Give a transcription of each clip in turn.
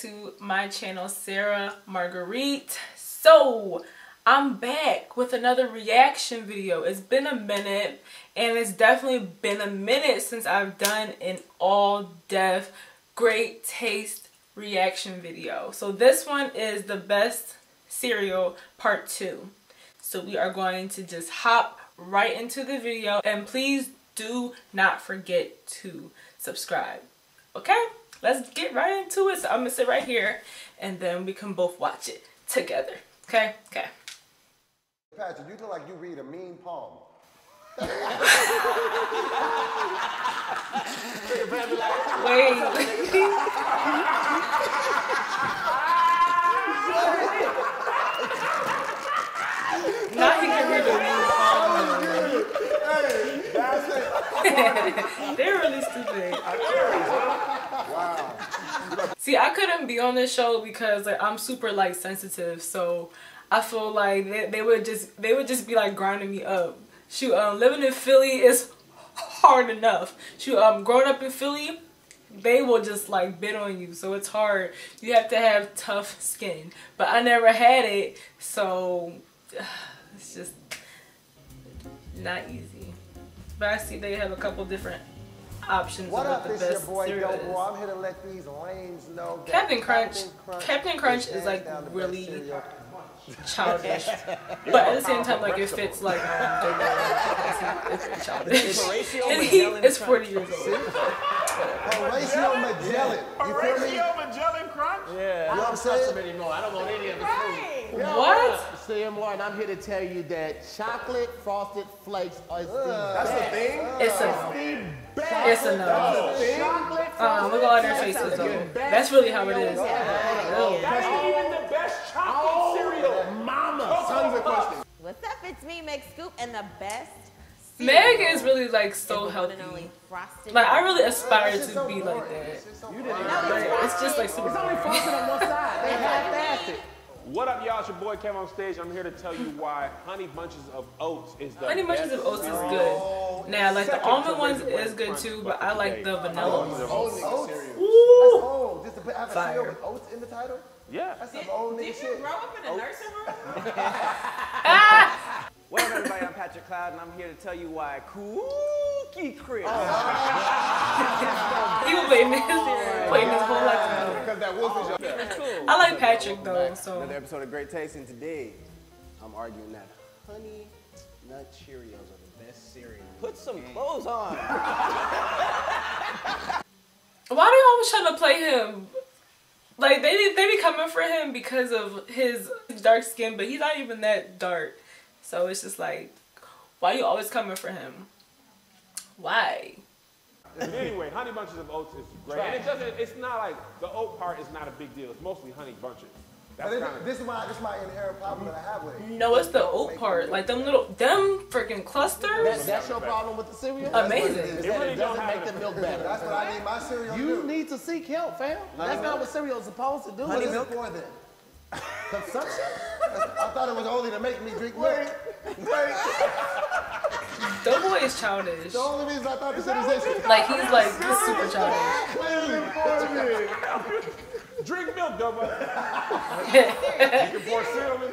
to my channel, Sara Marguerite. So I'm back with another reaction video. It's been a minute, and it's definitely been a minute since I've done an All Def great taste reaction video. So this one is the best cereal part 2. So we are going to just hop right into the video, and please do not forget to subscribe. Okay, let's get right into it. So I'm gonna sit right here, and then we can both watch it together. Okay, okay. Patrick, you look like you read a mean poem. Wait. Now he can read a mean poem. Hey, that's it. They're really stupid. Wow. See, I couldn't be on this show because like I'm super like sensitive, so I feel like they would just be like grinding me up. Shoot, living in Philly is hard enough. Shoot, growing up in Philly, they will just like bid on you, so it's hard. You have to have tough skin, but I never had it, so it's just not easy. But I see they have a couple different options. What up, this your boy Yo, I'm here to let these lanes know that Captain Crunch is like really childish, but at the same time, like it fits like it's childish. And he is 40 years old. Horatio Magellan, you feel me? Horatio Magellan Crunch. Yeah, I don't trust him anymore. I don't want any of the food. What? CMR, and I'm here to tell you that chocolate frosted flakes are that's the thing. It's a it's a no. Look at all their faces though. That's really how it is. That's even the best chocolate cereal, mama. Tons of questions. What's up? It's me, Meg Scoop, and the best. Meg is really like so healthy. Like I really aspire to be like that. It's just like super. It's only frosted on one side. They half fasted. What up, y'all? It's your boy Cam on stage. I'm here to tell you why Honey Bunches of Oats is the Honey Bunches of Oats is good. Now, like the almond ones is good too, but I like the vanilla ones. Oats. Ooh. Just to have a cereal with oats in the title? Yeah. That's some old nigga shit. Did you grow up in a nursing home? What up, everybody? I'm Patrick Cloud, and I'm here to tell you why Kooky Crit. He was waiting his whole life. That wolf is cool. I like Patrick though. So another episode of Great Taste, and today I'm arguing that honey nut Cheerios are the best cereal. Put some clothes on. Why are they always trying to play him? Like they be coming for him because of his dark skin, but he's not even that dark. So it's just like, why are you always coming for him? Why? Anyway, Honey Bunches of Oats is great. And it doesn't, it's not like, the oat part is not a big deal. It's mostly honey bunches. That's this is my inherent problem that I have with it. No, it's the oat part. Like them freaking clusters. That's your problem with the cereal? Amazing. It really doesn't make the milk better. That's what I need my cereal to do. You need to seek help, fam. That's not what cereal is supposed to do. Honey milk more than consumption? I thought it was only to make me drink milk. Wait. That boy is childish. The only reason I thought this was like he's like this super childish. Drink milk, double. You can pour cereal in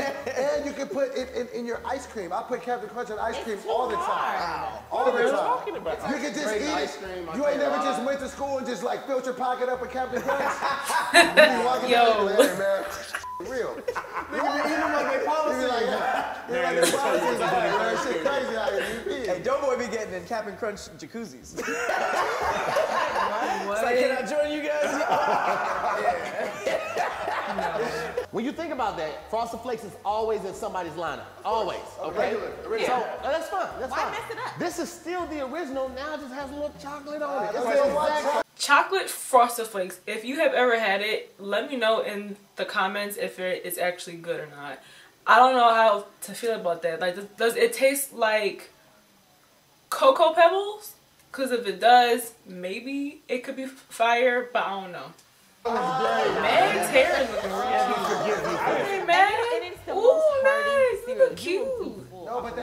it. And you can put it in your ice cream. I put Captain Crunch on ice cream all the time. All the time. You can just eat it. You ain't never just went to school and just like filled your pocket up with Captain Crunch. Yo. Real. Hey, Doughboy be getting in Captain Crunch jacuzzis. What? It's like, can I join you guys? No. When you think about that, Frosted Flakes is always in somebody's lineup. Always, okay? Regular. Yeah. So that's fine. That's fine. Why mess it up? This is still the original. Now it just has a little chocolate on it. Chocolate Frosted Flakes, if you have ever had it, let me know in the comments if it is actually good or not. I don't know how to feel about that. Like, does it taste like Cocoa Pebbles? Because if it does, maybe it could be fire, but I don't know. Meg's hair is looking real cute. Hey, Meg! Ooh, Meg! You look cute! No, No, but the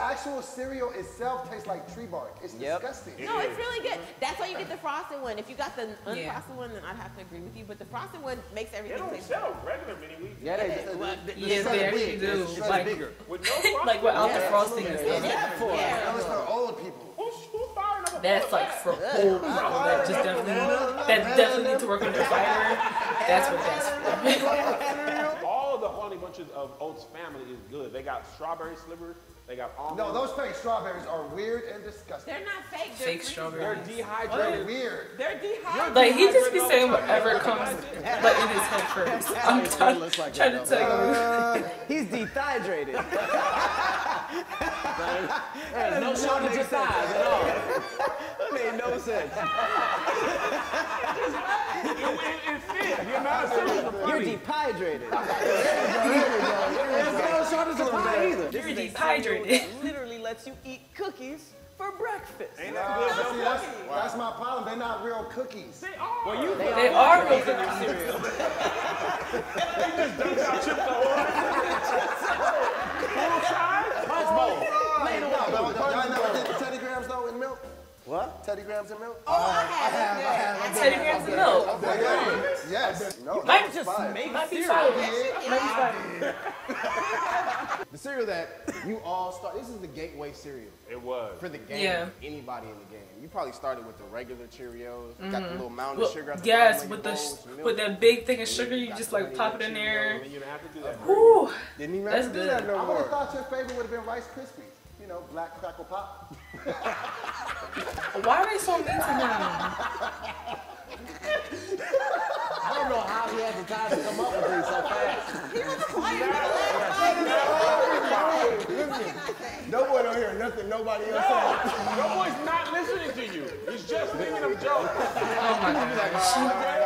actual cereal itself tastes like tree bark. It's disgusting. No, it's really good. That's why you get the frosted one. If you got the unfrosted one, then I'd have to agree with you. But the frosted one makes everything taste good. They don't sell regular mini-wheat. Yeah, they do. Yes, they do. Like bigger. Like without the frosting and stuff. Yeah, it's for old people. That's like for old people that just definitely need to work on their fiber. That's what that's for. All the Honey Bunches of Oats family is good. They got strawberry slivers. They got almonds. No, those fake strawberries are weird and disgusting. They're not fake. They're fake strawberries. They're dehydrated. They're weird. They're dehydrated. Like he just be saying whatever comes, but it is him first. I'm trying to tell you. He's dehydrated. There's no shortage of thighs at all. That made no sense. It fit. You're not serious. You're dehydrated. There's no shortage of pie either. You're dehydrated. It literally lets you eat cookies for breakfast. Ain't that good? No, that's my problem. They're not real cookies. They are. Well, they are real cookies. They just dumped out chips all over. Full size? Punch bowl. Y'all never did the Teddy Grahams though with milk? What? Teddy Grahams and milk? Oh, I have. Teddy Grahams and milk. Yes. No, might just make cereal. The cereal that you all start. This is the gateway cereal. It was for the game. Yeah. Anybody in the game. You probably started with the regular Cheerios. Got the little mound of sugar. Yes, with that big thing of sugar, you just like pop it in there. You didn't have to do that. Ooh, didn't even have to do that no more. I would have thought your favorite would have been Rice Krispies. You know, black crackle pop. Why are they so mean to him? I don't know how he had the time to come up with these so fast. He was playing for the last 5 minutes. No one don't hear nothing nobody else said. No one's not listening to you. He's just making them jokes. Oh my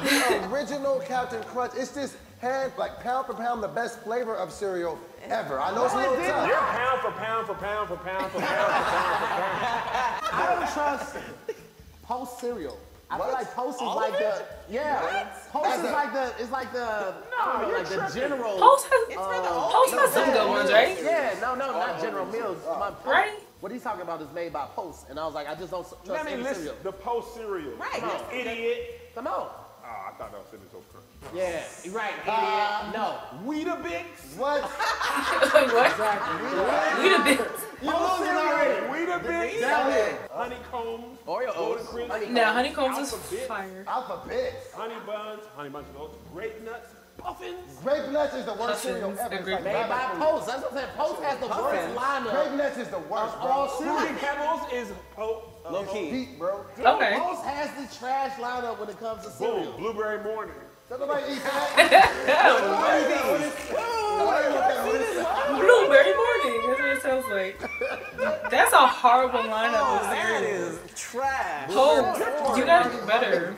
God. The original Captain Crunch. It's this hand, like pound for pound, the best flavor of cereal ever. I know it's a little tough. You're pound for pound for pound for pound for pound for pound for pound. I don't trust Post cereal. I feel like Post is like the Post is like the general. Post has some good ones, right? Yeah, not General Mills. Right? What he's talking about is made by Post, and I was like, I just don't trust cereal. Let me listen. The Post cereal. Right. You idiot. Come on. I thought that was in this old crunch. Yeah, right. No. Weetabix? What? What? Exactly. Weetabix. You losing already. Weetabix. Honeycombs. Oreo Oats. No, Honeycombs is fire. Alpha-Bits. Honey Buns. Honey Bunches of Oats. Grape Nuts. Puffins. Grape Nuts is the worst cereal ever. Made by Post. That's what I'm saying. Post has the worst lineup. Grape Nuts is the worst, bro. Cocoa Pebbles is low key. Deep, bro. Okay. Post has the trash lineup when it comes to cereal. Boom. Blueberry Morning. Does nobody eat that? Blueberry Morning. That's what it sounds like. That's a horrible lineup of cereal. That is trash. Post, you gotta do better.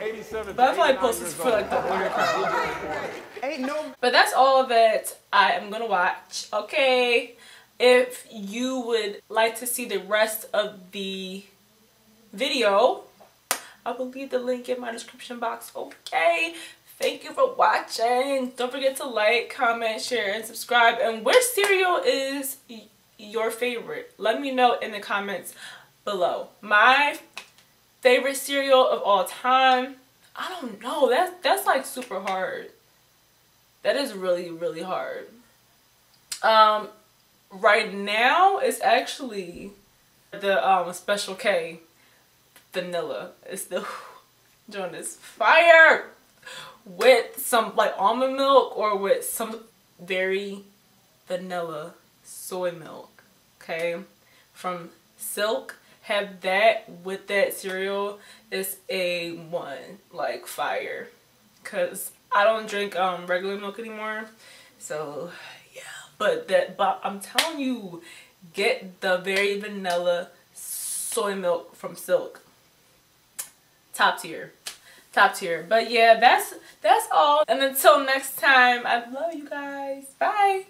But I feel like Post is for like the order crowd. Ain't no. But that's all that I am gonna watch. Okay. If you would like to see the rest of the video, I will leave the link in my description box. Okay, thank you for watching. Don't forget to like, comment, share, and subscribe. And which cereal is your favorite? Let me know in the comments below. My favorite cereal of all time, I don't know, that's like super hard. That is really, really hard. Right now it's actually the Special K. Vanilla is the doing this fire with some like almond milk or with some very vanilla soy milk, okay, from Silk. Have that with that cereal. It's a one, like fire, because I don't drink regular milk anymore. So yeah, but I'm telling you, get the very vanilla soy milk from Silk. Top tier, top tier. But yeah, that's all, and until next time, I love you guys. Bye.